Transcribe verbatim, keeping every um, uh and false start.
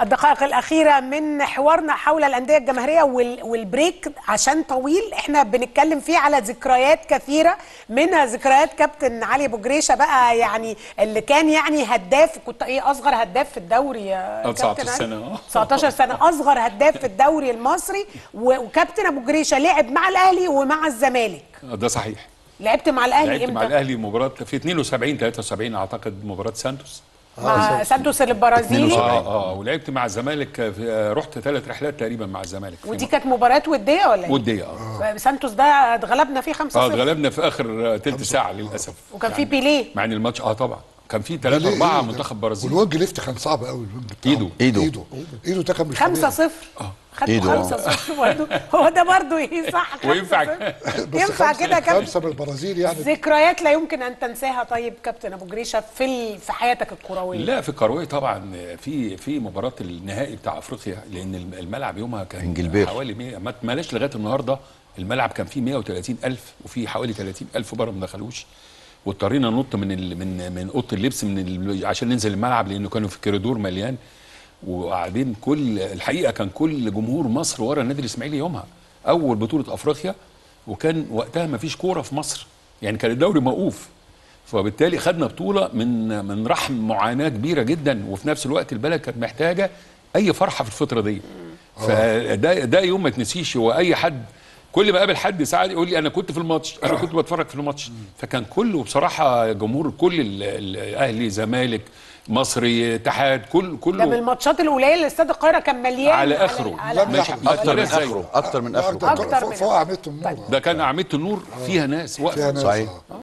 الدقائق الأخيرة من حوارنا حول الأندية الجماهيرية والبريك عشان طويل احنا بنتكلم فيه على ذكريات كثيرة، منها ذكريات كابتن علي أبو جريشة بقى، يعني اللي كان يعني هداف، كنت ايه أصغر هداف في الدوري يا كابتن؟ تسعتاشر سنة تسعتاشر سنة أصغر هداف في الدوري المصري، وكابتن أبو جريشة لعب مع الأهلي ومع الزمالك. ده صحيح. لعبت مع الأهلي امتى؟ لعبت مع الأهلي مباراة في اتنين وسبعين تلاتة وسبعين أعتقد، مباراة سانتوس. مع سانتوس البرازيلي. اه اه ولعبت مع الزمالك، رحت ثلاث رحلات تقريبا مع الزمالك. ودي كانت مباراه وديه ولا ايه؟ وديه اه سانتوس ده اتغلبنا فيه خمسة صفر. اه اتغلبنا في اخر ثلث ساعه للاسف. وكان يعني في بيليه مع ان الماتش اه طبعا كان في ثلاثة أربعة منتخب برازيل، والوجه ليفت كان صعب قوي، ايده ايده ايده ايده تكمل مش خمسة صفر اه خدوا خمسة صفر برضه. هو ده برضه ايه صح؟ وينفع ينفع كده يا كابتن؟ خمسة بالبرازيل يعني. ذكريات لا يمكن ان تنساها. طيب كابتن ابو جريشه في في حياتك الكرويه؟ لا في الكرويه طبعا في في مباراه النهائي بتاع افريقيا، لان الملعب يومها كان حوالي مية، ما اتملاش لغايه النهارده الملعب، كان فيه مية وتلاتين ألف وفي حوالي تلاتين ألف بره ما دخلوش، واضطرينا ننط من ال... من من اوضه اللبس من ال... عشان ننزل الملعب لانه كانوا في كوريدور مليان. وقاعدين كل الحقيقه كان كل جمهور مصر ورا النادي الاسماعيلي يومها، اول بطوله افريقيا، وكان وقتها ما فيش كوره في مصر، يعني كان الدوري موقوف، فبالتالي خدنا بطوله من من رحم معاناه كبيره جدا، وفي نفس الوقت البلد كانت محتاجه اي فرحه في الفتره دي. فده ده يوم ما يتنسيش. واي حد كل ما قابل حد ساعات يقول لي انا كنت في الماتش، انا كنت بتفرج في الماتش. فكان كله بصراحه جمهور كل الاهلي زمالك مصري اتحاد كل كله ده بالماتشات القليله اللي استاد القاهره كان مليان على اخره، على اكتر من اخره اكتر من اخره اكتر من فوق اعمده النور. ده كان اعمده النور فيها ناس واقفه. صحيح.